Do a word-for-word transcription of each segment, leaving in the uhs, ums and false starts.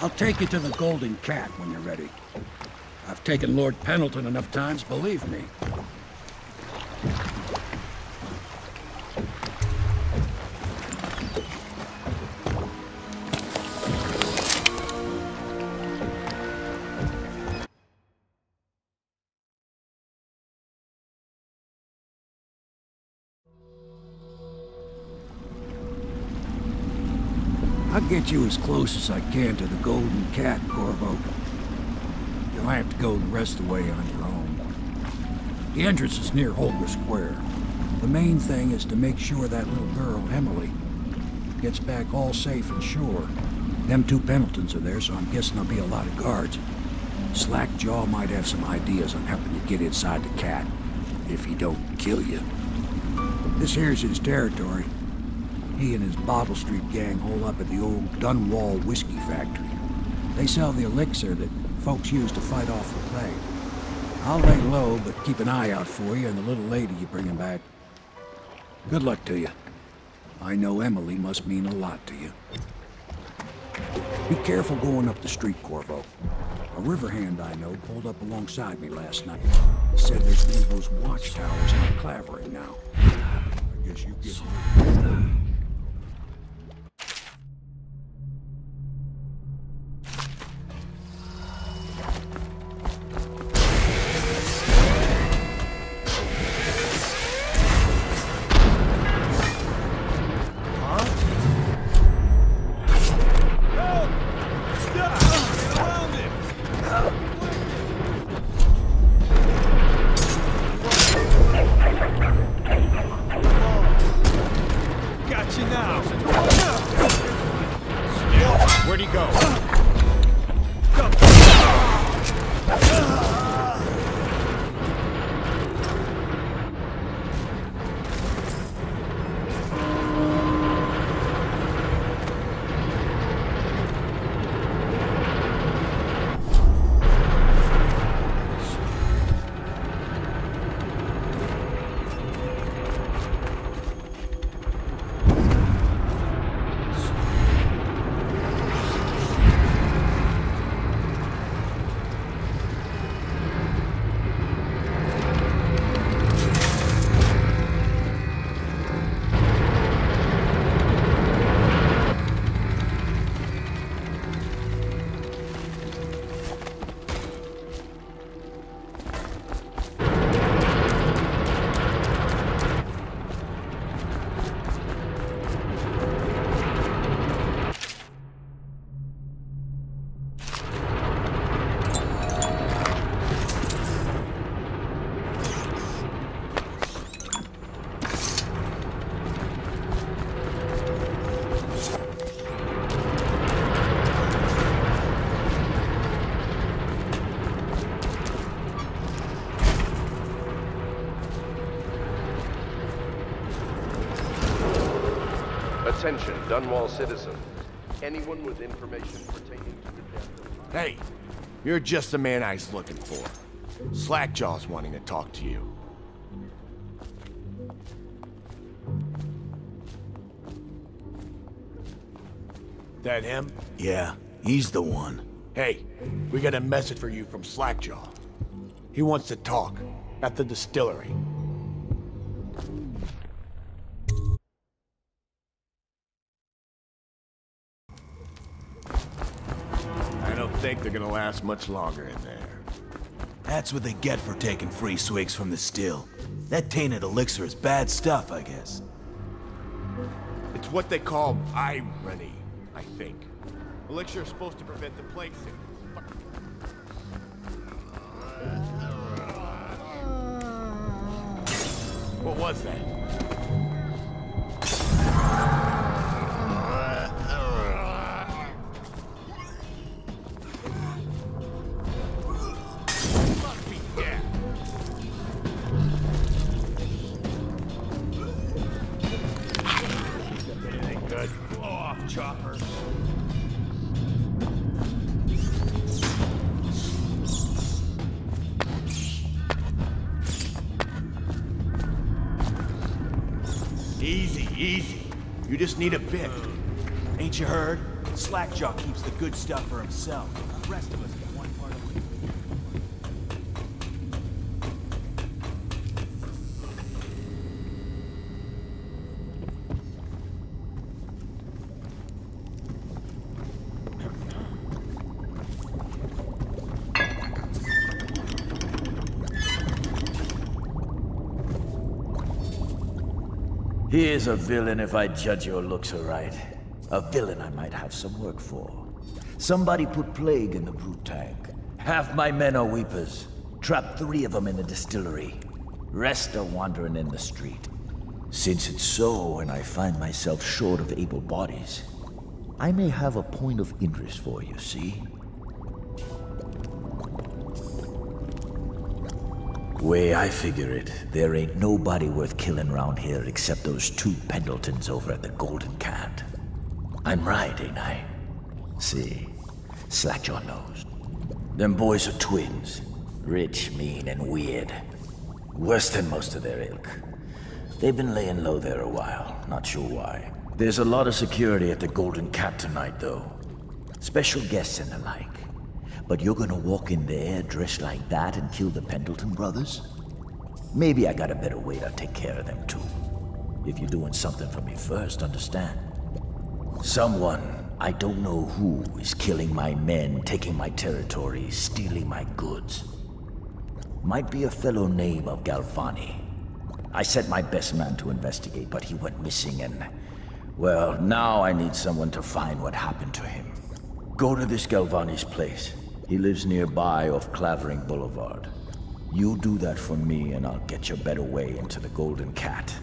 I'll take you to the Golden Cat when you're ready. I've taken Lord Pendleton enough times, believe me. I'll get you as close as I can to the Golden Cat, Corvo. You'll have to go the rest of the way on your own. The entrance is near Holger Square. The main thing is to make sure that little girl, Emily, gets back all safe and sure. Them two Pendletons are there, so I'm guessing there'll be a lot of guards. Slackjaw might have some ideas on helping you get inside the cat, if he don't kill you. This here's his territory. He and his Bottle Street gang hole up at the old Dunwall whiskey factory. They sell the elixir that folks use to fight off the plague. I'll lay low, but keep an eye out for you and the little lady you bring him back. Good luck to you. I know Emily must mean a lot to you. Be careful going up the street, Corvo. A riverhand I know pulled up alongside me last night. He said there's one of those watchtowers in Clavering now. I guess you get it. Attention, Dunwall citizens. Anyone with information pertaining to the death... Hey, you're just the man I was looking for. Slackjaw's wanting to talk to you. That him? Yeah, he's the one. Hey, we got a message for you from Slackjaw. He wants to talk at the distillery. Think they're gonna last much longer in there. That's what they get for taking free swigs from the still. That tainted elixir is bad stuff, I guess. It's what they call irony, I think. Elixir is supposed to prevent the plague sickness. What was that? Easy, easy. You just need a bit. Ain't Haven't you heard? Slackjaw keeps the good stuff for himself. The rest of us get one part of it. He is a villain if I judge your looks aright. A villain I might have some work for. Somebody put plague in the brew tank. Half my men are weepers. Trapped three of them in the distillery. Rest are wandering in the street. Since it's so and I find myself short of able bodies, I may have a point of interest for you, see? Way I figure it, there ain't nobody worth killing round here except those two Pendletons over at the Golden Cat. I'm right, ain't I? See, Slackjaw knows. Them boys are twins. Rich, mean, and weird. Worse than most of their ilk. They've been laying low there a while, not sure why. There's a lot of security at the Golden Cat tonight, though. Special guests and the like. But you're gonna walk in there dressed like that and kill the Pendleton brothers? Maybe I got a better way to take care of them too. If you're doing something for me first, understand? Someone, I don't know who, is killing my men, taking my territory, stealing my goods. Might be a fellow named of Galvani. I sent my best man to investigate, but he went missing and... well, now I need someone to find what happened to him. Go to this Galvani's place. He lives nearby off Clavering Boulevard. You do that for me and I'll get your better way into the Golden Cat.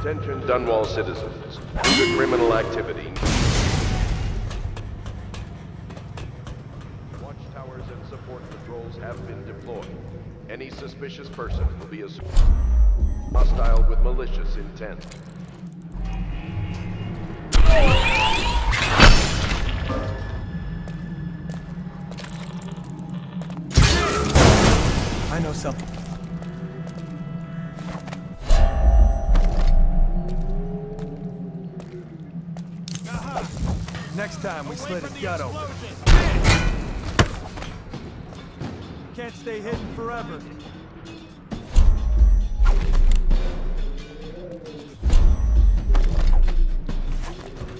Attention Dunwall citizens, due to criminal activity. Watchtowers and support patrols have been deployed. Any suspicious person will be assumed hostile with malicious intent. I know something. Next time we slit his gut open. Can't stay hidden forever.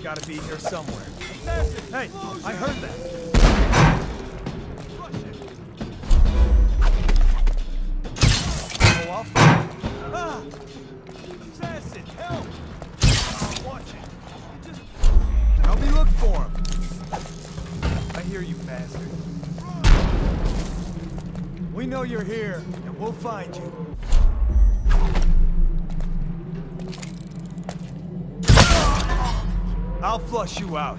Gotta be here somewhere. Hey, I heard that. Go off. message. Help! I'm watching. Just... help me look for him. I hear you, bastard. Run. We know you're here, and we'll find you. I'll flush you out.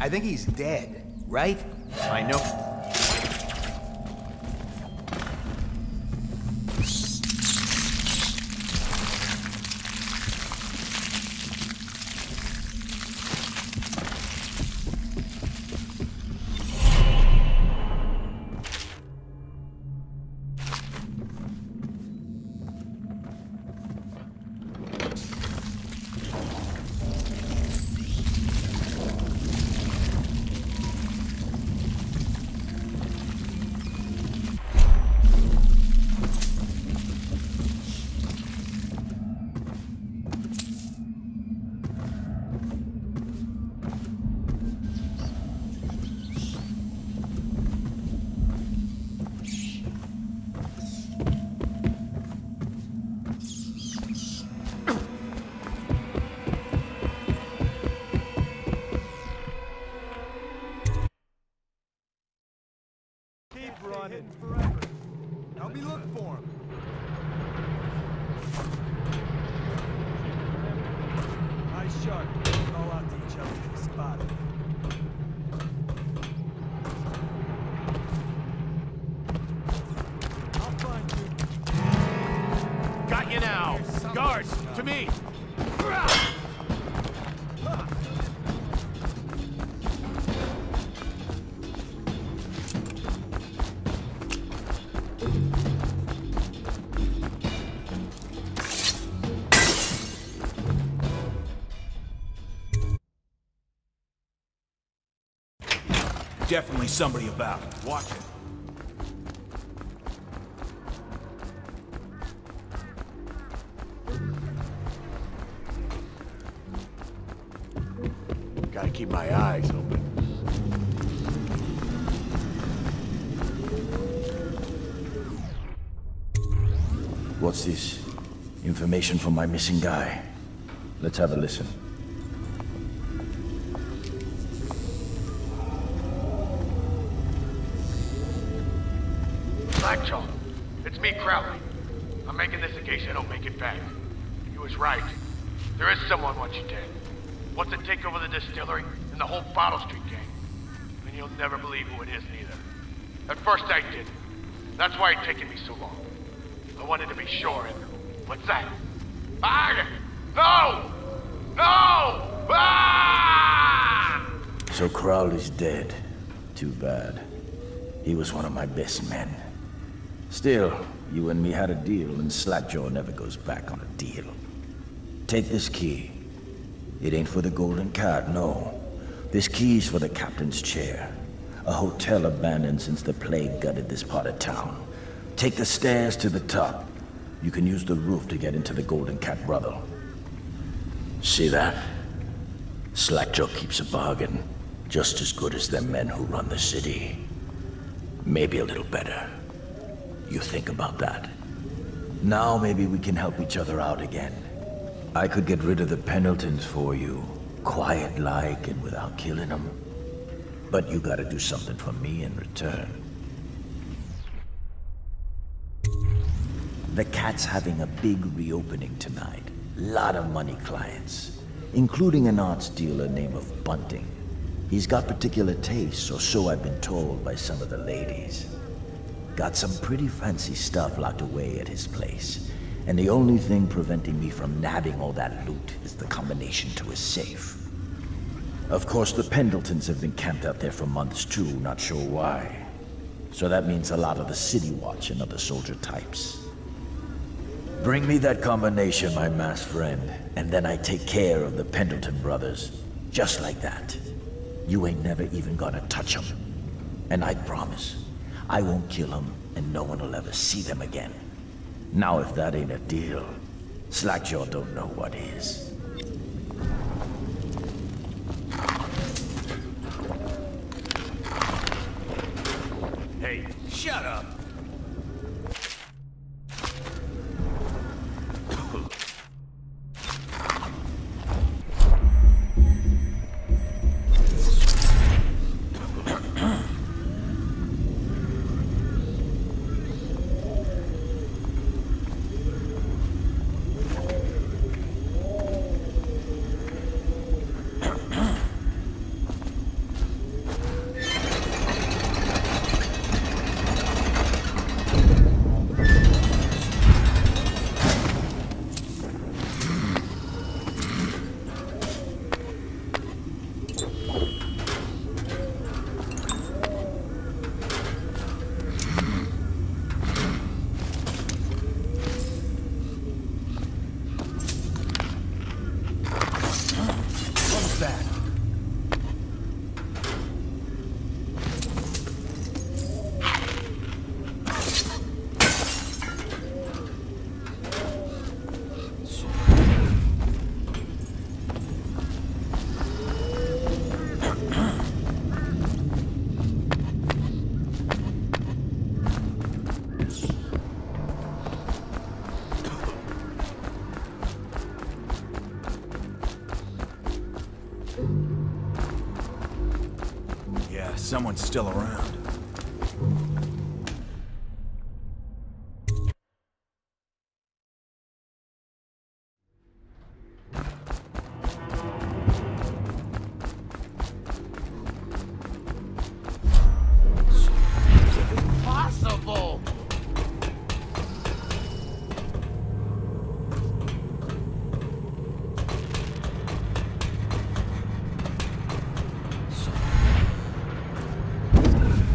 I think he's dead, right? I know. Definitely somebody about. Watch it. Gotta keep my eyes open. What's this? Information from my missing guy. Let's have a listen. Slackjaw, it's me, Crowley. I'm making this in case I don't make it back. You was right. There is someone wants you dead. Wants to take over the distillery and the whole Bottle Street gang. And you'll never believe who it is, neither. At first I did. That's why it taken me so long. I wanted to be sure. And what's that? Ah! No! No! Ah! So Crowley's dead. Too bad. He was one of my best men. Still, you and me had a deal, and Slackjaw never goes back on a deal. Take this key. It ain't for the Golden Cat, no. This key's for the captain's chair. A hotel abandoned since the plague gutted this part of town. Take the stairs to the top. You can use the roof to get into the Golden Cat brothel. See that? Slackjaw keeps a bargain. Just as good as them men who run the city. Maybe a little better. You think about that. Now maybe we can help each other out again. I could get rid of the Pendletons for you, quiet-like and without killing them. But you gotta do something for me in return. The Cat's having a big reopening tonight. Lot of money clients, including an arts dealer named of Bunting. He's got particular tastes, or so I've been told by some of the ladies. Got some pretty fancy stuff locked away at his place, and the only thing preventing me from nabbing all that loot is the combination to his safe. Of course, the Pendletons have been camped out there for months too, not sure why. So that means a lot of the City Watch and other soldier types. Bring me that combination, my masked friend, and then I take care of the Pendleton brothers. Just like that. You ain't never even gonna touch them. And I promise, I won't kill them, and no one will ever see them again. Now if that ain't a deal, Slackjaw don't know what is. Hey, shut up! Someone's still around. Thank you.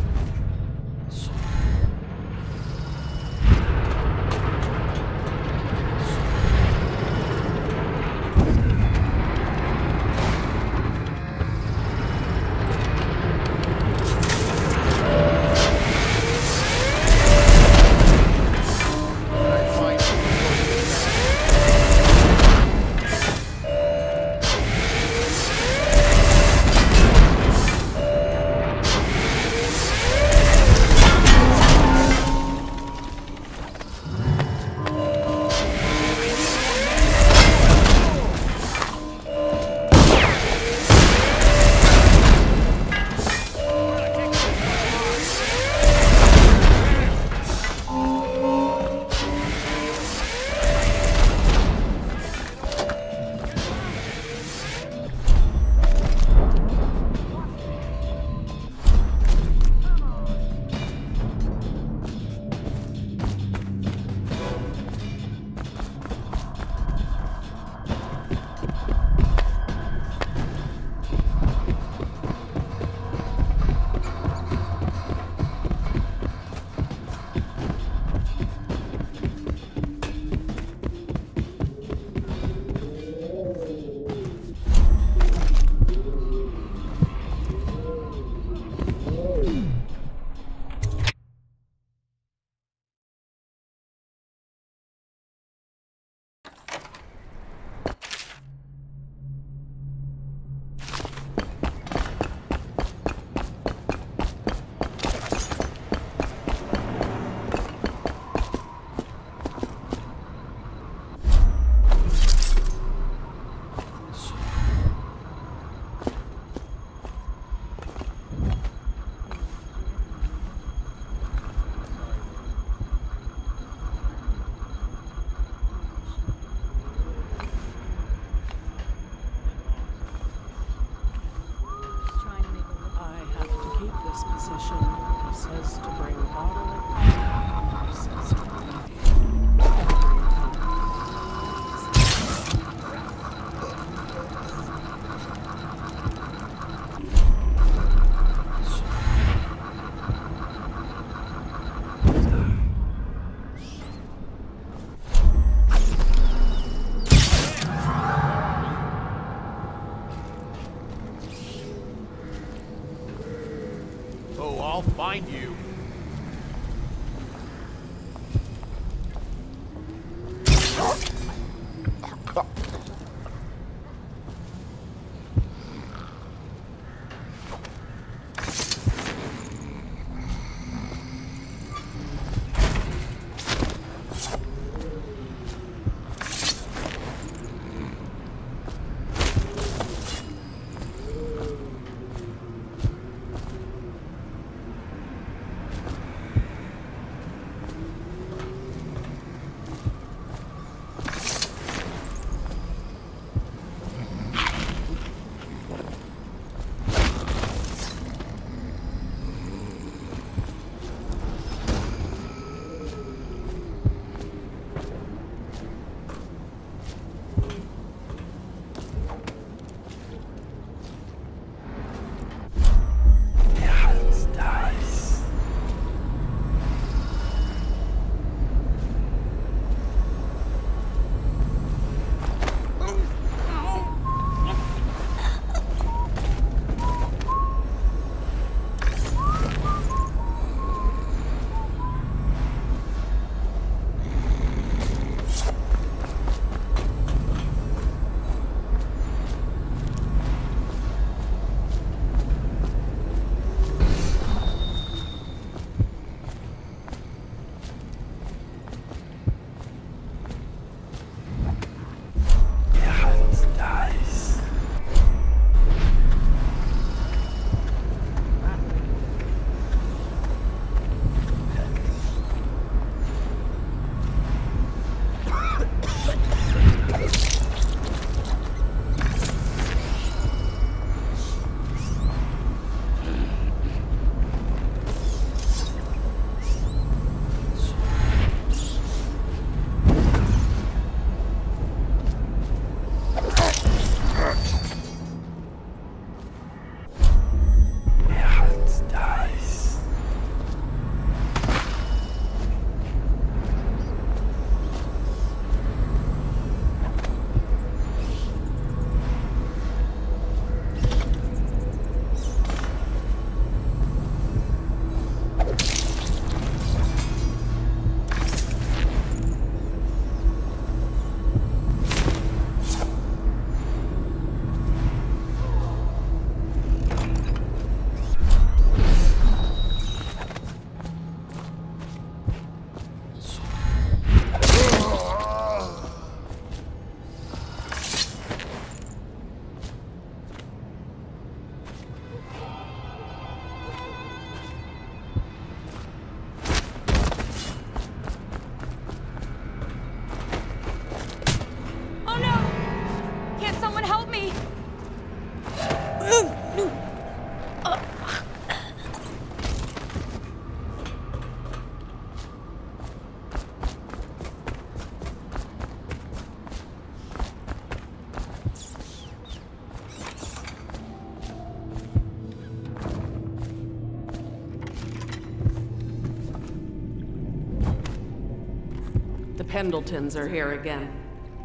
The Pendletons are here again.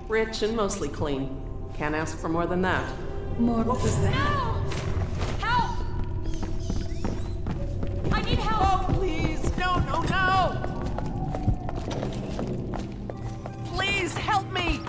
Rich and mostly clean. Can't ask for more than that. More what was that? Help! Help! I need help! Oh, please! No, no, no! Please, help me!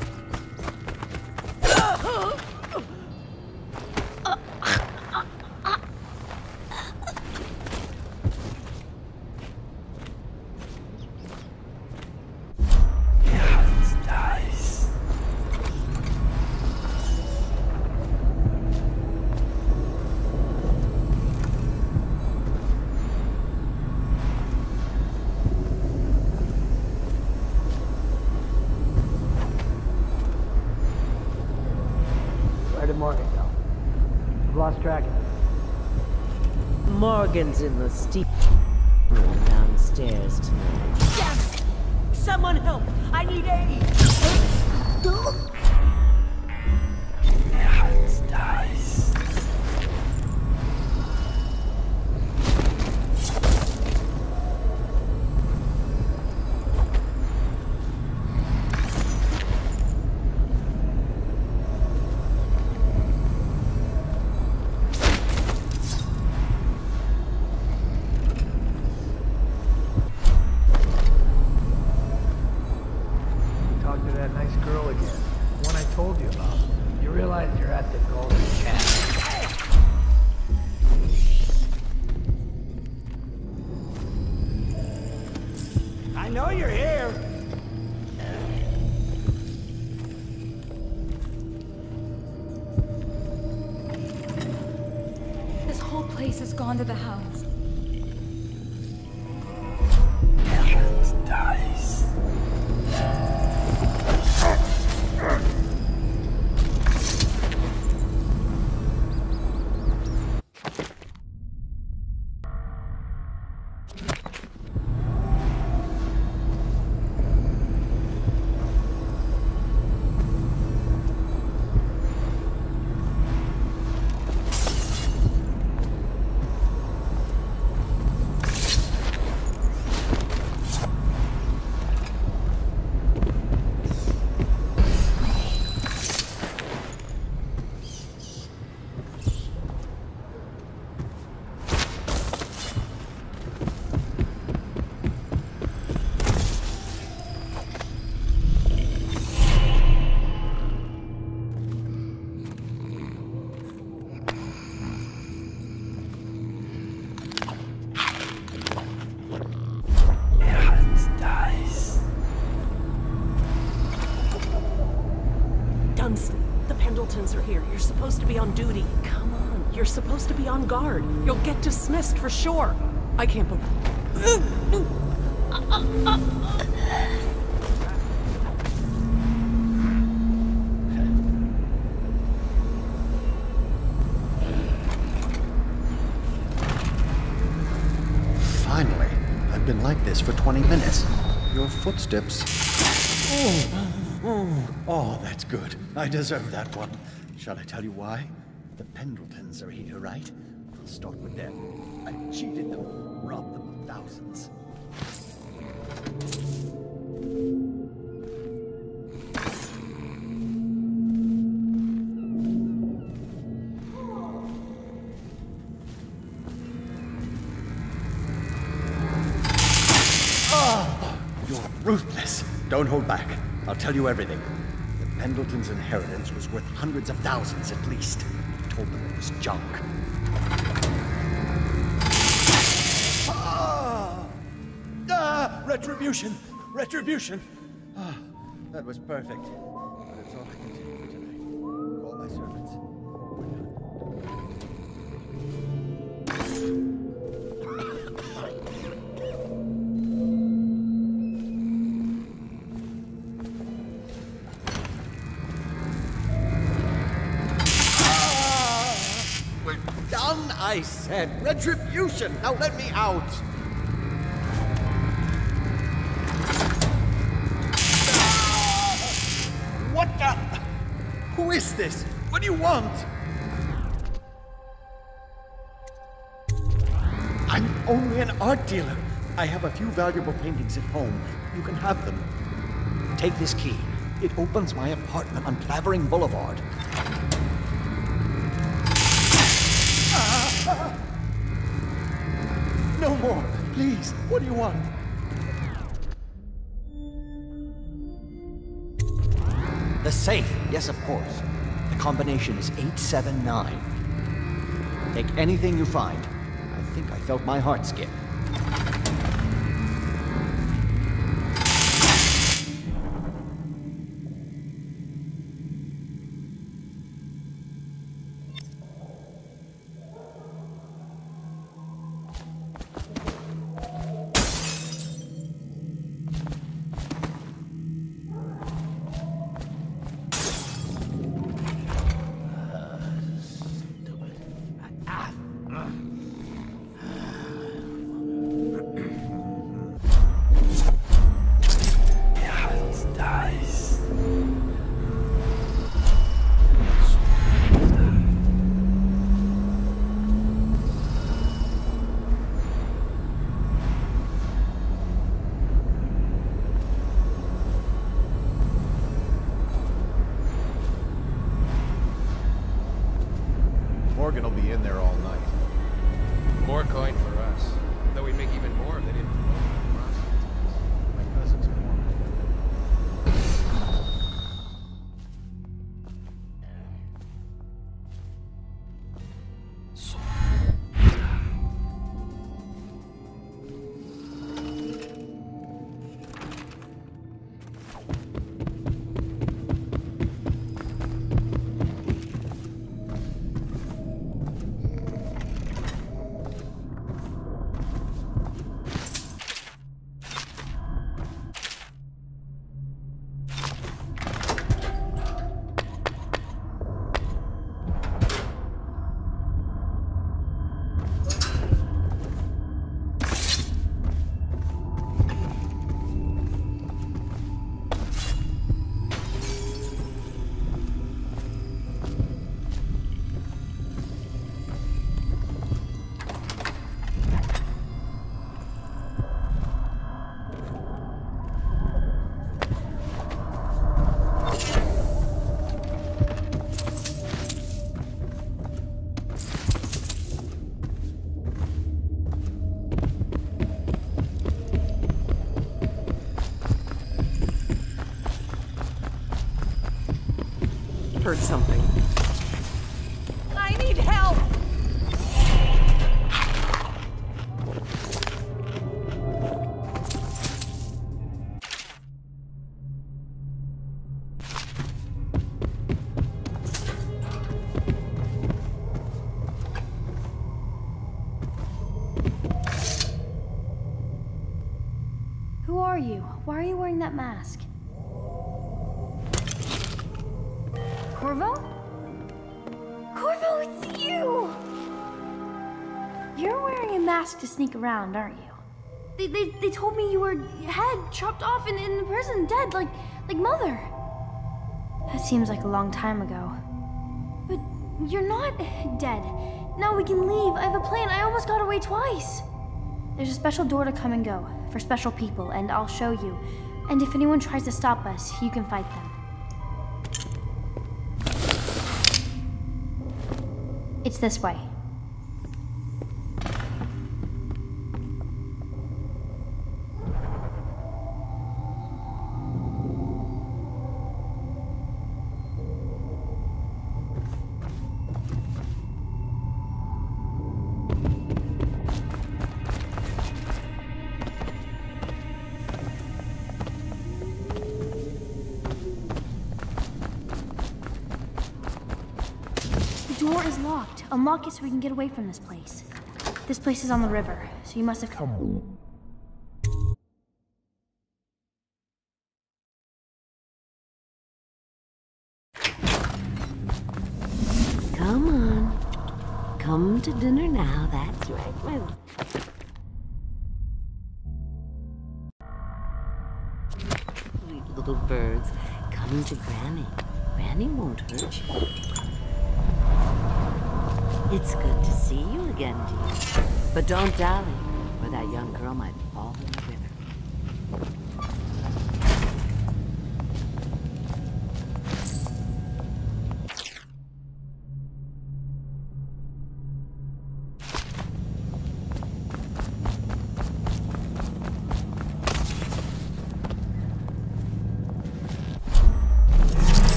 Morgan's in the steep room downstairs tonight. Yes! Someone help! I need aid! Hans dies. To the house. Hans dies. Duty. Come on. You're supposed to be on guard. You'll get dismissed for sure. I can't believe... uh, uh, uh. Finally. I've been like this for twenty minutes. Your footsteps... Oh, oh, oh that's good. I deserve that one. Shall I tell you why? The Pendletons are here, right? We'll start with them. I cheated them, robbed them of thousands. Oh, you're ruthless. Don't hold back. I'll tell you everything. Pendleton's inheritance was worth hundreds of thousands at least. I told them it was junk. Ah! Ah! Retribution! Retribution! Ah, that was perfect. But it's all I can do for tonight. Call my servants. I said, retribution! Now let me out! What the? Who is this? What do you want? I'm only an art dealer. I have a few valuable paintings at home. You can have them. Take this key. It opens my apartment on Clavering Boulevard. Ah! No more, please. What do you want? The safe. Yes, of course. The combination is eight seven nine. Take anything you find. I think I felt my heart skip. Heard something. I need help! Who are you? Why are you wearing that mask? Corvo? Corvo, it's you! You're wearing a mask to sneak around, aren't you? They, they, they told me you were head chopped off and in prison, dead, like, like Mother. That seems like a long time ago. But you're not dead. Now we can leave. I have a plan. I almost got away twice. There's a special door to come and go, for special people, and I'll show you. And if anyone tries to stop us, you can fight them. It's this way. Unlock it so we can get away from this place. This place is on the river, so you must have come. Come on. Come to dinner now, that's right, my love. Sweet little birds, coming to Granny. Granny won't hurt you. It's good to see you again, dear. But don't dally, or that young girl might fall in the river.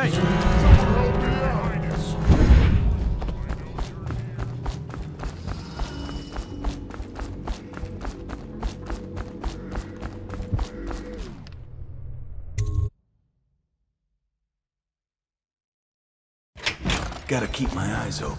Hey! Gotta keep my eyes open.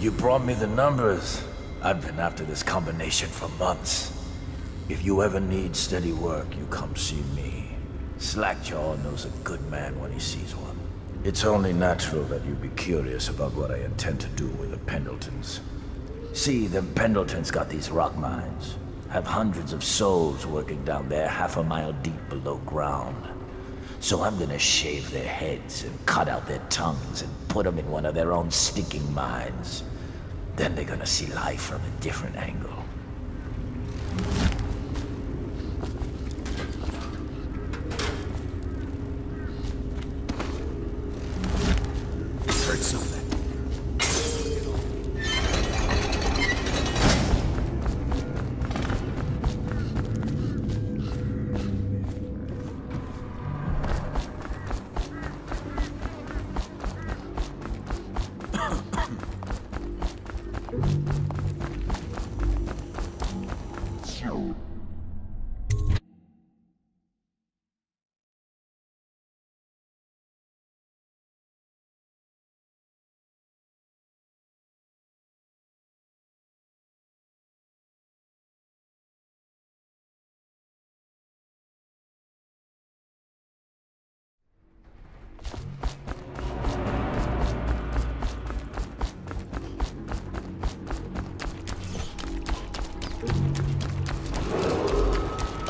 You brought me the numbers. I've been after this combination for months. If you ever need steady work, you come see me. Slackjaw knows a good man when he sees one. It's only natural that you be curious about what I intend to do with the Pendletons. See, the Pendletons got these rock mines. Have hundreds of souls working down there half a mile deep below ground. So I'm gonna shave their heads and cut out their tongues and put them in one of their own stinking mines. Then they're gonna see life from a different angle.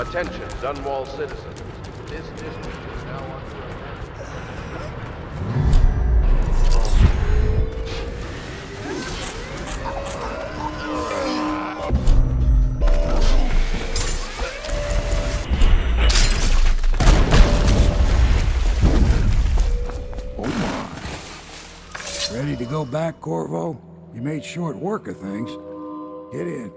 Attention, Dunwall citizens. This district is now under Oh my. Ready to go back, Corvo? You made short work of things. Get in.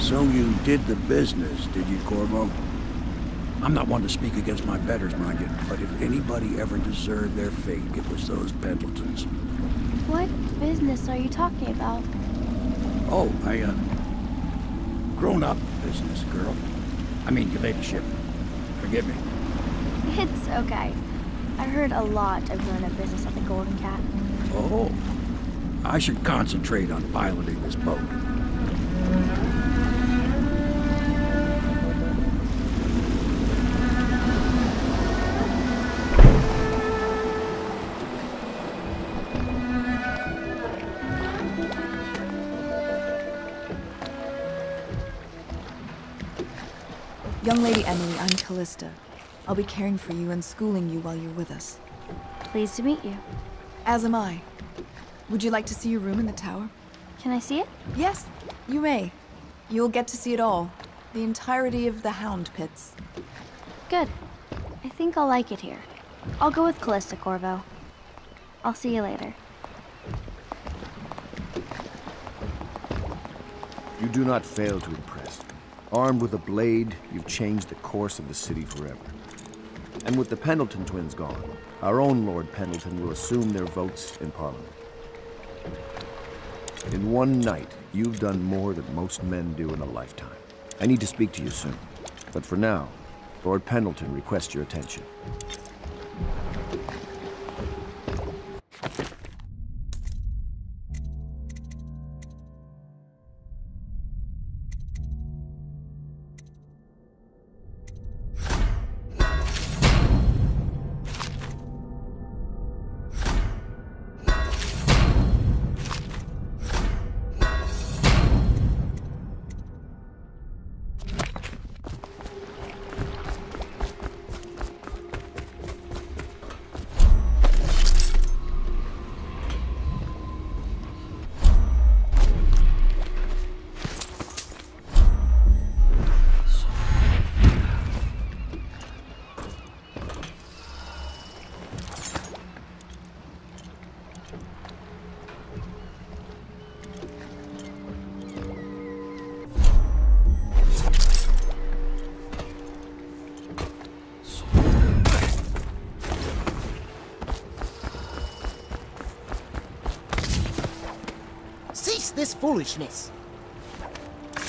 So you did the business, did you, Corvo? I'm not one to speak against my betters, mind you, but if anybody ever deserved their fate, it was those Pendletons. What business are you talking about? Oh, I, uh... grown-up business, girl. I mean, your ladyship. Forgive me. It's okay. I heard a lot of grown-up business at the Golden Cat. Oh. I should concentrate on piloting this boat. Young Lady Emily, I'm Callista. I'll be caring for you and schooling you while you're with us. Pleased to meet you. As am I. Would you like to see your room in the tower? Can I see it? Yes, you may. You'll get to see it all. The entirety of the Hound Pits. Good. I think I'll like it here. I'll go with Callista, Corvo. I'll see you later. You do not fail to impress. Armed with a blade, you've changed the course of the city forever. And with the Pendleton twins gone, our own Lord Pendleton will assume their votes in Parliament. In one night, you've done more than most men do in a lifetime. I need to speak to you soon. But for now, Lord Pendleton requests your attention. this foolishness.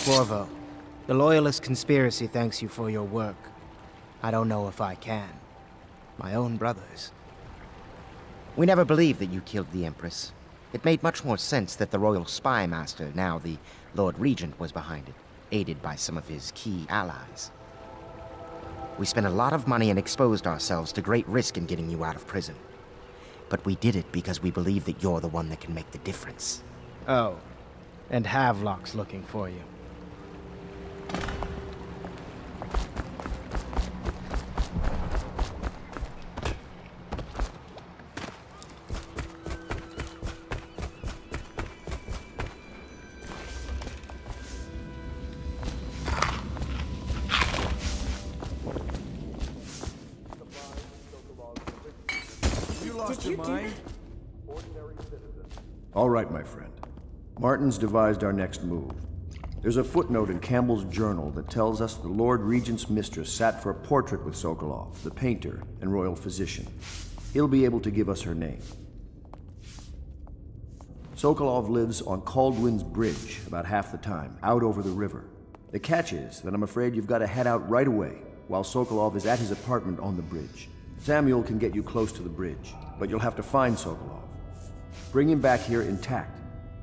Corvo, the Loyalist Conspiracy thanks you for your work. I don't know if I can. My own brothers. We never believed that you killed the Empress. It made much more sense that the Royal Spy Master, now the Lord Regent, was behind it, aided by some of his key allies. We spent a lot of money and exposed ourselves to great risk in getting you out of prison. But we did it because we believe that you're the one that can make the difference. Oh, and Havelock's looking for you. Martin's devised our next move. There's a footnote in Campbell's journal that tells us the Lord Regent's mistress sat for a portrait with Sokolov, the painter and royal physician. He'll be able to give us her name. Sokolov lives on Kaldwin's Bridge about half the time, out over the river. The catch is that I'm afraid you've got to head out right away while Sokolov is at his apartment on the bridge. Samuel can get you close to the bridge, but you'll have to find Sokolov. Bring him back here intact,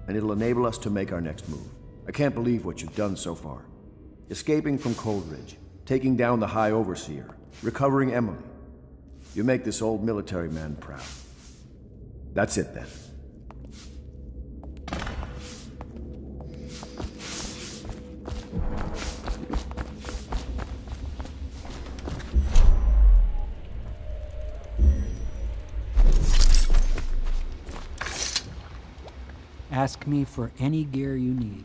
and it'll enable us to make our next move. I can't believe what you've done so far. Escaping from Coldridge, taking down the High Overseer, recovering Emily. You make this old military man proud. That's it then. Ask me for any gear you need.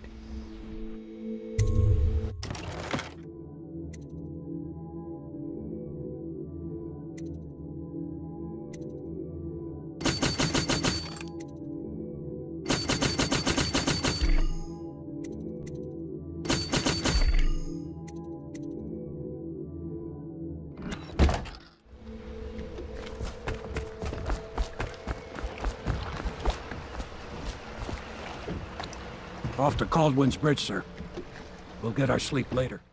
Off to Caldwin's Bridge, sir. We'll get our sleep later.